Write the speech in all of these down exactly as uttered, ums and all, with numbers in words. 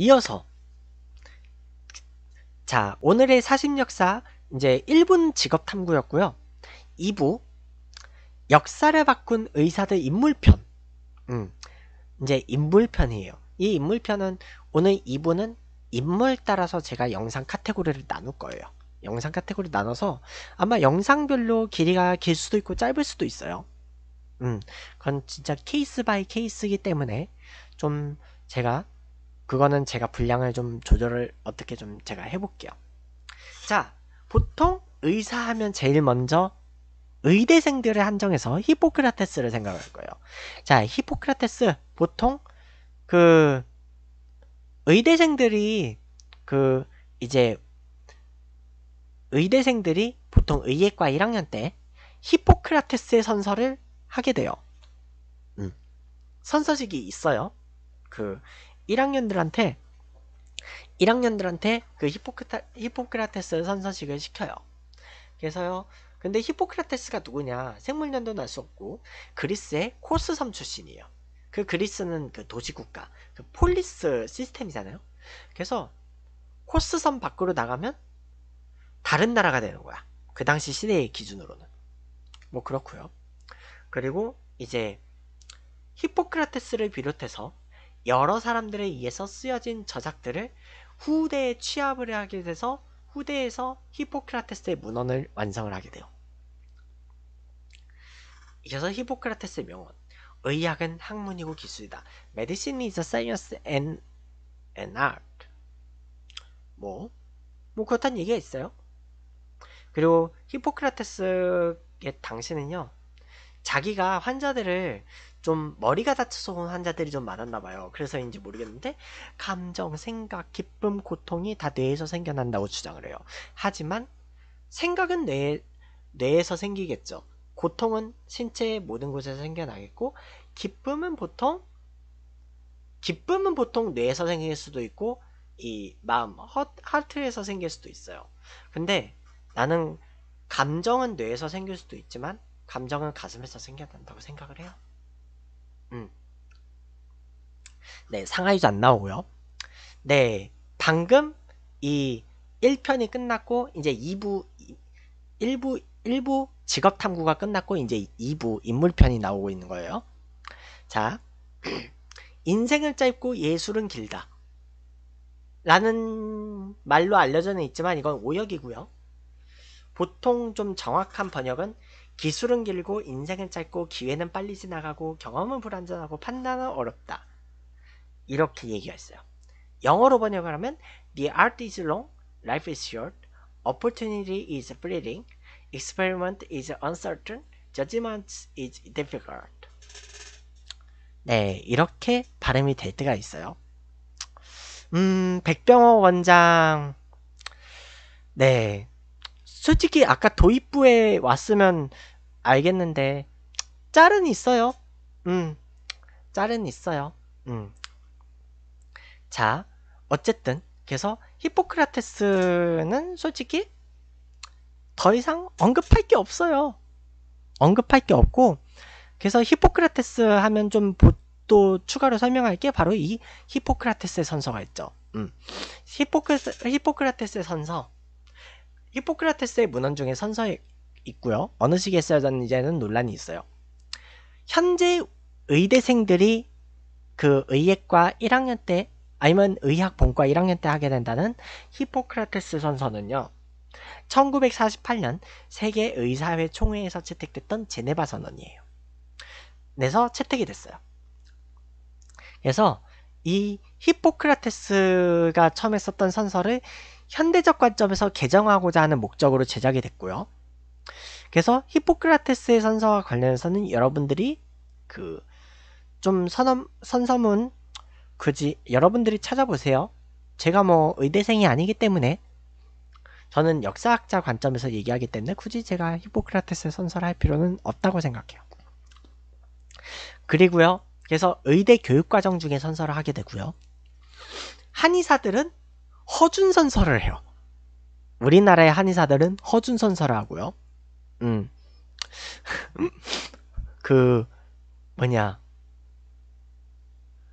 이어서 자, 오늘의 사심역사 이제 일 분 직업탐구였고요. 이 부 역사를 바꾼 의사들 인물편, 음, 이제 인물편이에요. 이 인물편은 오늘 이 부는 인물 따라서 제가 영상 카테고리를 나눌 거예요. 영상 카테고리 나눠서 아마 영상별로 길이가 길 수도 있고 짧을 수도 있어요. 음, 그건 진짜 케이스 바이 케이스이기 때문에 좀 제가 그거는 제가 분량을 좀 조절을 어떻게 좀 제가 해볼게요. 자, 보통 의사하면 제일 먼저 의대생들을 한정해서 히포크라테스를 생각할 거예요. 자, 히포크라테스 보통 그 의대생들이 그 이제 의대생들이 보통 의예과 일 학년 때 히포크라테스의 선서를 하게 돼요. 음. 선서식이 있어요. 그 일 학년들한테 일 학년들한테 그 히포크라, 히포크라테스 선서식을 시켜요. 그래서요. 근데 히포크라테스가 누구냐? 생물년도는 알 수 없고 그리스의 코스 섬 출신이에요. 그 그리스는 그 도시국가, 그 폴리스 시스템이잖아요. 그래서 코스 섬 밖으로 나가면 다른 나라가 되는 거야. 그 당시 시대의 기준으로는. 뭐 그렇고요. 그리고 이제 히포크라테스를 비롯해서 여러 사람들에 의해서 쓰여진 저작들을 후대에 취합을 하게 돼서 후대에서 히포크라테스의 문헌을 완성을 하게 돼요. 이어서 히포크라테스의 명언. 의학은 학문이고 기술이다. Medicine is a science and an art. 뭐? 뭐 그렇다는 얘기가 있어요. 그리고 히포크라테스의 당시는요. 자기가 환자들을 좀 머리가 다쳐서 온 환자들이 좀 많았나봐요. 그래서인지 모르겠는데 감정, 생각, 기쁨, 고통이 다 뇌에서 생겨난다고 주장을 해요. 하지만 생각은 뇌, 뇌에서 생기겠죠. 고통은 신체의 모든 곳에서 생겨나겠고 기쁨은 보통 기쁨은 보통 뇌에서 생길 수도 있고 이 마음, 허, 하트에서 생길 수도 있어요. 근데 나는 감정은 뇌에서 생길 수도 있지만 감정은 가슴에서 생겨난다고 생각을 해요. 음. 네, 상하이도 안 나오고요. 네, 방금 이 일 편이 끝났고 이제 이 부 일 부 일 부 직업 탐구가 끝났고 이제 이 부 인물편이 나오고 있는 거예요. 자, 인생은 짧고 예술은 길다. 라는 말로 알려져 있지만 이건 오역이고요. 보통 좀 정확한 번역은 기술은 길고 인생은 짧고 기회는 빨리 지나가고 경험은 불완전하고 판단은 어렵다. 이렇게 얘기가 있어요. 영어로 번역을 하면 The art is long, life is short, opportunity is fleeting, experiment is uncertain, judgment is difficult. 네, 이렇게 발음이 될 때가 있어요. 음, 백병호 원장. 네, 솔직히 아까 도입부에 왔으면 알겠는데 짤은 있어요. 음, 짤은 있어요. 음. 자, 어쨌든 그래서 히포크라테스는 솔직히 더 이상 언급할 게 없어요. 언급할 게 없고 그래서 히포크라테스 하면 좀 또 추가로 설명할 게 바로 이 히포크라테스의 선서가 있죠. 음. 히포크, 히포크라테스의 선서 히포크라테스의 문헌 중에 선서에 있고요. 어느 시기에 쓰여졌는지는 논란이 있어요. 현재 의대생들이 그 의예과 일 학년 때 아니면 의학 본과 일 학년 때 하게 된다는 히포크라테스 선서는요. 천구백사십팔 년 세계 의사회 총회에서 채택됐던 제네바 선언이에요. 그래서 채택이 됐어요. 그래서 이 히포크라테스가 처음에 썼던 선서를 현대적 관점에서 개정하고자 하는 목적으로 제작이 됐고요. 그래서 히포크라테스의 선서와 관련해서는 여러분들이 그 좀 선서문 굳이 여러분들이 찾아보세요. 제가 뭐 의대생이 아니기 때문에 저는 역사학자 관점에서 얘기하기 때문에 굳이 제가 히포크라테스의 선서를 할 필요는 없다고 생각해요. 그리고요. 그래서 의대 교육과정 중에 선서를 하게 되고요. 한의사들은 허준 선서를 해요. 우리나라의 한의사들은 허준 선서를 하고요. 음. 그 뭐냐.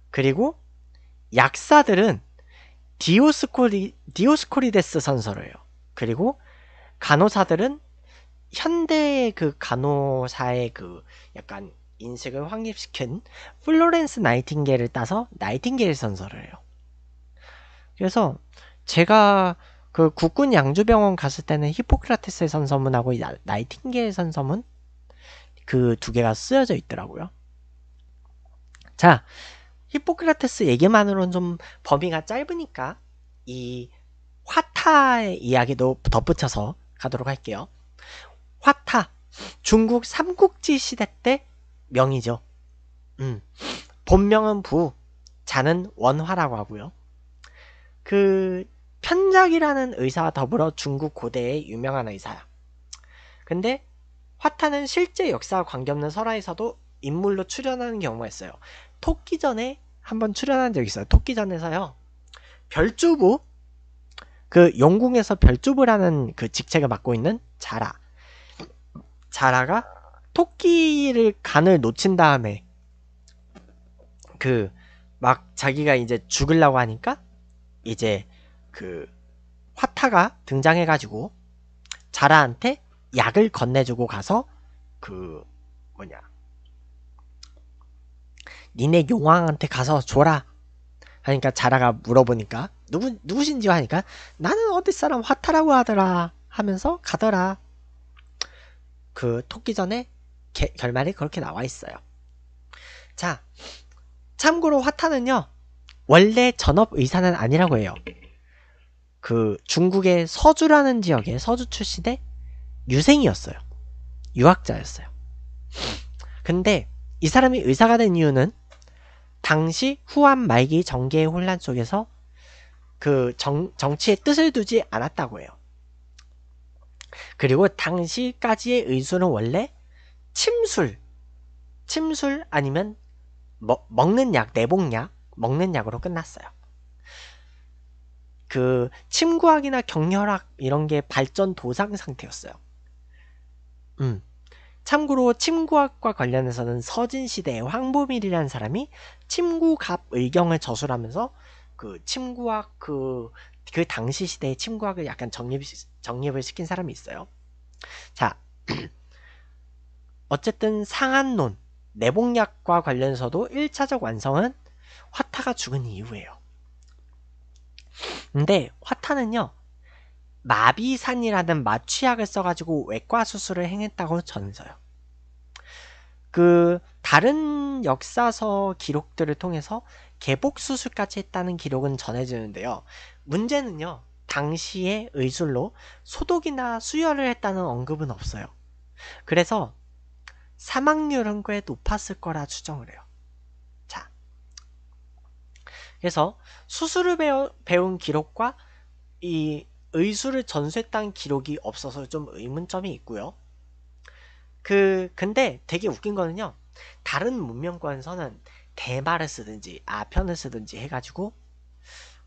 그리고 약사들은 디오스코리, 디오스코리데스 선서로요. 그리고 간호사들은 현대의 그 간호사의 그 약간 인식을 확립시킨 플로렌스 나이팅게일을 따서 나이팅게일 선서를 해요. 그래서 제가 그 국군 양주병원 갔을 때는 히포크라테스의 선서문하고 나, 나이팅게일 선서문 그 두 개가 쓰여져 있더라고요. 자, 히포크라테스 얘기만으로는 좀 범위가 짧으니까 이 화타의 이야기도 덧붙여서 가도록 할게요. 화타, 중국 삼국지 시대 때 명이죠. 음, 본명은 부, 자는 원화라고 하고요. 그 편작이라는 의사와 더불어 중국 고대의 유명한 의사야. 근데 화타는 실제 역사와 관계없는 설화에서도 인물로 출연하는 경우가 있어요. 토끼전에 한번 출연한 적이 있어요. 토끼전에서요, 별주부, 그 용궁에서 별주부라는 그 직책을 맡고 있는 자라, 자라가 토끼를 간을 놓친 다음에 그 막 자기가 이제 죽으려고 하니까 이제 그 화타가 등장해가지고 자라한테 약을 건네주고 가서 그 뭐냐, 니네 용왕한테 가서 줘라 하니까 자라가 물어보니까 누구, 누구신지요 하니까 나는 어디 사람 화타라고 하더라 하면서 가더라. 그 토끼전에 게, 결말이 그렇게 나와 있어요. 자, 참고로 화타는요, 원래 전업의사는 아니라고 해요. 그 중국의 서주라는 지역에 서주 출신의 유생이었어요. 유학자였어요. 근데 이 사람이 의사가 된 이유는 당시 후한 말기 정계의 혼란 속에서 그 정, 정치의 뜻을 두지 않았다고 해요. 그리고 당시까지의 의술은 원래 침술, 침술 아니면 먹, 먹는 약, 내복약, 먹는 약으로 끝났어요. 그 침구학이나 경혈학 이런 게 발전 도상 상태였어요. 음. 참고로 침구학과 관련해서는 서진시대의 황보밀이라는 사람이 침구갑 의경을 저술하면서 그 침구학 그, 그 당시 시대의 침구학을 약간 정립, 정립을 시킨 사람이 있어요. 자, 어쨌든 상한론, 내복약과 관련해서도 일 차적 완성은 화타가 죽은 이후예요. 근데 화타는요, 마비산이라는 마취약을 써가지고 외과 수술을 행했다고 전해져요. 그 다른 역사서 기록들을 통해서 개복 수술까지 했다는 기록은 전해지는데요. 문제는요, 당시의 의술로 소독이나 수혈을 했다는 언급은 없어요. 그래서 사망률은 꽤 높았을 거라 추정을 해요. 자, 그래서 수술을 배워, 배운 기록과 이 의술을 전수했다는 기록이 없어서 좀 의문점이 있고요. 그 근데 되게 웃긴 거는요, 다른 문명권에서는 대마를 쓰든지 아편을 쓰든지 해가지고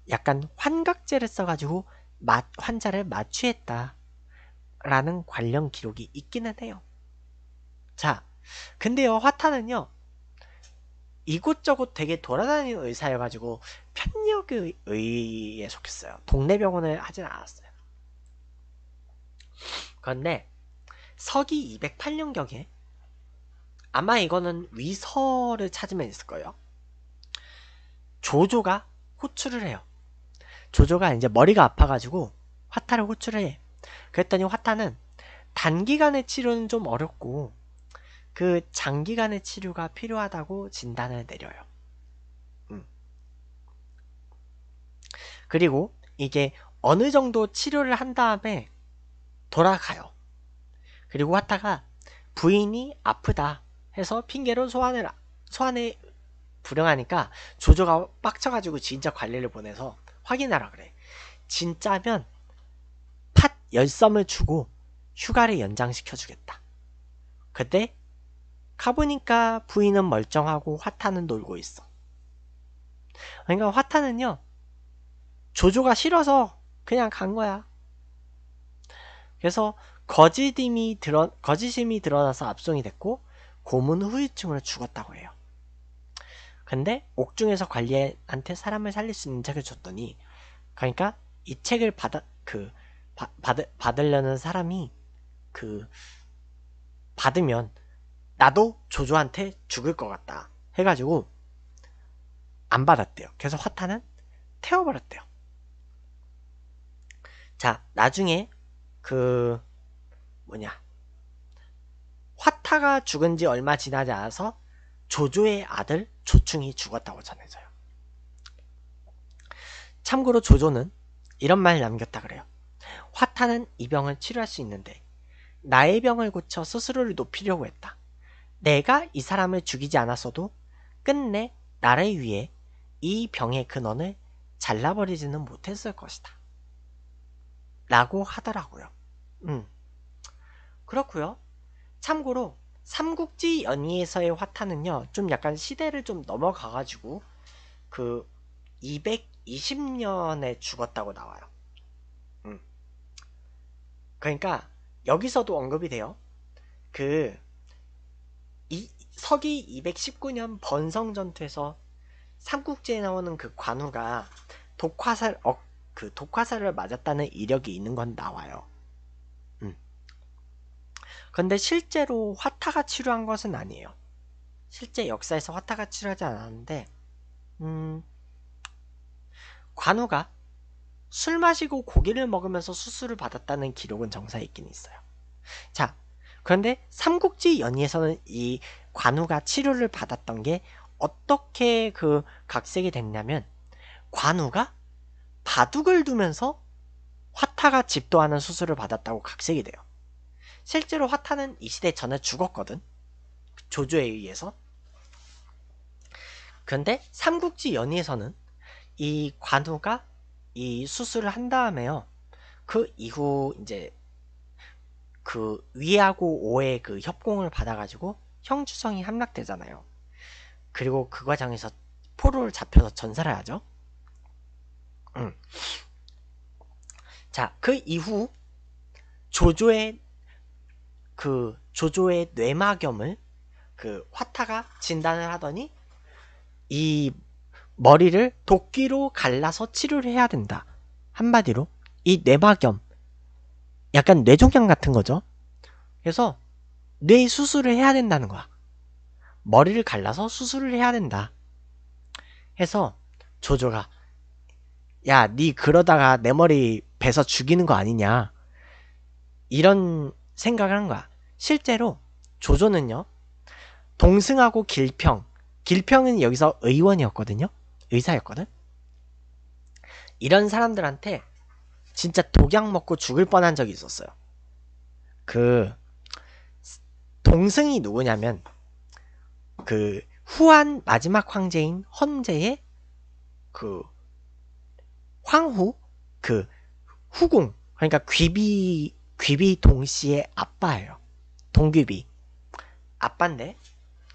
약간 환각제를 써가지고 마, 환자를 마취했다 라는 관련 기록이 있기는 해요. 자, 근데요, 화타는요, 이곳저곳 되게 돌아다니는 의사여가지고 편력의에 속했어요. 동네 병원을 하진 않았어요. 그런데 서기 이백팔 년경에 아마 이거는 위서를 찾으면 있을 거예요. 조조가 호출을 해요. 조조가 이제 머리가 아파가지고 화타를 호출을 해. 그랬더니 화타는 단기간의 치료는 좀 어렵고 그 장기간의 치료가 필요하다고 진단을 내려요. 음. 그리고 이게 어느 정도 치료를 한 다음에 돌아가요. 그리고 화타가 부인이 아프다 해서 핑계로 소환을, 소환에 불응하니까 조조가 빡쳐가지고 진짜 관리를 보내서 확인하라 그래. 진짜면 팥 열섬을 주고 휴가를 연장시켜주겠다. 그때 가보니까 부인은 멀쩡하고 화타는 놀고 있어. 그러니까 화타는요, 조조가 싫어서 그냥 간 거야. 그래서 거짓임이 드러, 거짓임이 드러나서 압송이 됐고 고문 후유증으로 죽었다고 해요. 근데 옥중에서 관리한테 사람을 살릴 수 있는 책을 줬더니 그러니까 이 책을 받아 그 바, 받, 받으려는 사람이 그 받으면 나도 조조한테 죽을 것 같다 해가지고 안 받았대요. 그래서 화타는 태워버렸대요. 자, 나중에 그 뭐냐 화타가 죽은 지 얼마 지나지 않아서 조조의 아들 조충이 죽었다고 전해져요. 참고로 조조는 이런 말을 남겼다 그래요. 화타는 이 병을 치료할 수 있는데 나의 병을 고쳐 스스로를 높이려고 했다. 내가 이 사람을 죽이지 않았어도 끝내 나를 위해 이 병의 근원을 잘라버리지는 못했을 것이다. 라고 하더라고요. 음, 그렇고요. 참고로 삼국지 연의에서의 화타는요, 좀 약간 시대를 좀 넘어가가지고 그 이백이십 년에 죽었다고 나와요. 음, 그러니까 여기서도 언급이 돼요. 그 이, 서기 이백십구 년 번성전투에서 삼국지에 나오는 그 관우가 독화살, 어, 그 독화살을 맞았다는 이력이 있는 건 나와요. 음. 근데 실제로 화타가 치료한 것은 아니에요. 실제 역사에서 화타가 치료하지 않았는데, 음, 관우가 술 마시고 고기를 먹으면서 수술을 받았다는 기록은 정사에 있긴 있어요. 자, 그런데 삼국지 연의에서는 이 관우가 치료를 받았던 게 어떻게 그 각색이 됐냐면, 관우가 바둑을 두면서 화타가 집도하는 수술을 받았다고 각색이 돼요. 실제로 화타는 이 시대 전에 죽었거든, 조조에 의해서. 그런데 삼국지 연의에서는 이 관우가 이 수술을 한 다음에요, 그 이후 이제 그 위하고 오의 그 협공을 받아가지고 형주성이 함락되잖아요. 그리고 그 과정에서 포로를 잡혀서 전사를 하죠. 음. 자, 그 이후 조조의 그 조조의 뇌막염을 그 화타가 진단을 하더니 이 머리를 도끼로 갈라서 치료를 해야 된다. 한마디로 이 뇌막염, 약간 뇌종양 같은 거죠. 그래서 뇌 수술을 해야 된다는 거야. 머리를 갈라서 수술을 해야 된다. 해서 조조가, 야, 니 그러다가 내 머리 베서 죽이는 거 아니냐, 이런 생각을 한 거야. 실제로 조조는요, 동승하고 길평, 길평은 여기서 의원이었거든요, 의사였거든. 이런 사람들한테 진짜 독약 먹고 죽을 뻔한 적이 있었어요. 그 동승이 누구냐면 그 후한 마지막 황제인 헌제의 그 황후, 그 후궁, 그러니까 귀비, 귀비 동씨의 아빠예요. 동귀비 아빠인데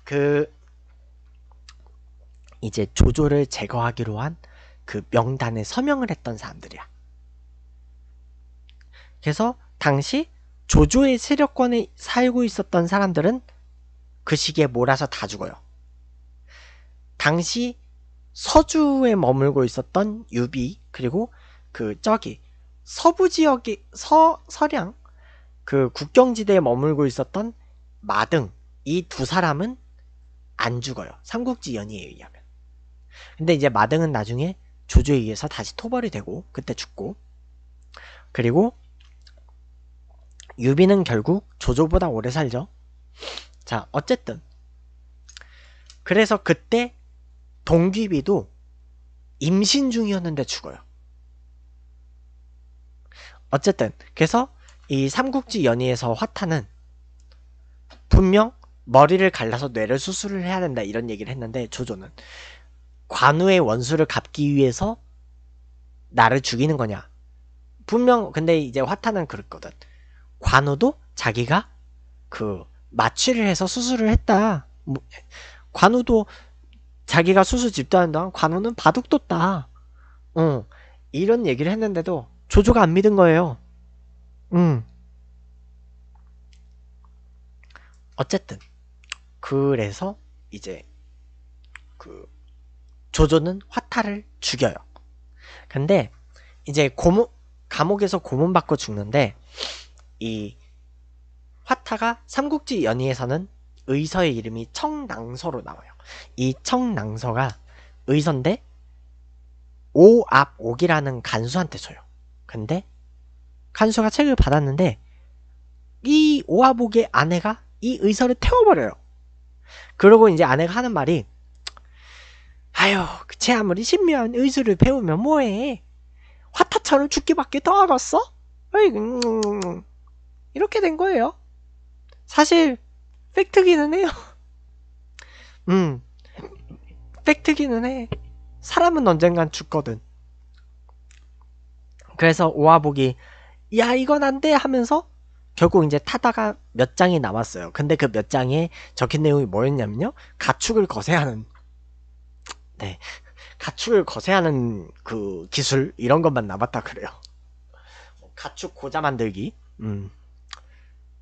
그 이제 조조를 제거하기로 한 그 명단에 서명을 했던 사람들이야. 그래서 당시 조조의 세력권에 살고 있었던 사람들은 그 시기에 몰아서 다 죽어요. 당시 서주에 머물고 있었던 유비, 그리고 그 저기 서부 지역의 서, 서량 그 국경지대에 머물고 있었던 마등, 이 두 사람은 안 죽어요, 삼국지 연의에 의하면. 근데 이제 마등은 나중에 조조에 의해서 다시 토벌이 되고 그때 죽고, 그리고 유비는 결국 조조보다 오래 살죠. 자, 어쨌든 그래서 그때 동귀비도 임신 중이었는데 죽어요. 어쨌든 그래서 이 삼국지 연의에서 화타는 분명 머리를 갈라서 뇌를 수술을 해야 된다 이런 얘기를 했는데, 조조는 관우의 원수를 갚기 위해서 나를 죽이는 거냐, 분명. 근데 이제 화타는 그랬거든. 관우도 자기가 그 마취를 해서 수술을 했다, 뭐, 관우도 자기가 수술 집도하는 동안 관우는 바둑 뒀다, 어, 이런 얘기를 했는데도 조조가 안 믿은 거예요. 음. 어쨌든 그래서 이제 그 조조는 화타를 죽여요. 근데 이제 고문, 감옥에서 고문받고 죽는데, 이 화타가 삼국지 연의에서는 의서의 이름이 청낭서로 나와요. 이 청낭서가 의서인데 오압옥이라는 간수한테 줘요. 근데 간수가 책을 받았는데 이 오압옥의 아내가 이 의서를 태워버려요. 그러고 이제 아내가 하는 말이, 아유, 그치 아무리 신묘한 의술을 배우면 뭐해, 화타처럼 죽기밖에 더 알았어? 으이, 이렇게 된 거예요. 사실 팩트기는 해요. 음, 팩트기는 해. 사람은 언젠간 죽거든. 그래서 오아복이 야 이건 안돼 하면서 결국 이제 타다가 몇 장이 남았어요. 근데 그 몇 장에 적힌 내용이 뭐였냐면요, 가축을 거세하는, 네, 가축을 거세하는 그 기술 이런 것만 남았다 그래요. 가축 고자 만들기. 음,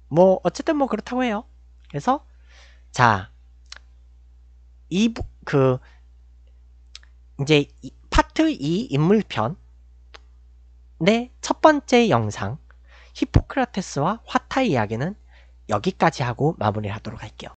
뭐 어쨌든 뭐 그렇다고 해요. 그래서 자, 이 그 이제 이, 파트 이 인물편 네, 첫 번째 영상 히포크라테스와 화타 이야기는 여기까지 하고 마무리하도록 할게요.